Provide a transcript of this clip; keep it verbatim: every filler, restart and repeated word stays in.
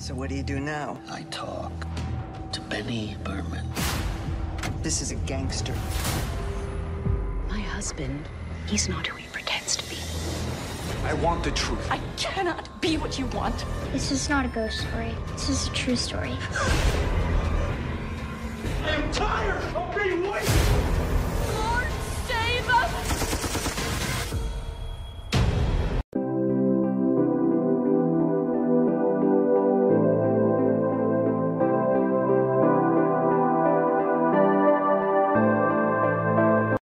So what do you do now? I talk to Benny Berman. This is a gangster. My husband, he's not who he pretends to be. I want the truth. I cannot be what you want. This is not a ghost story. This is a true story. I am tired of being wasted. Lord, save us!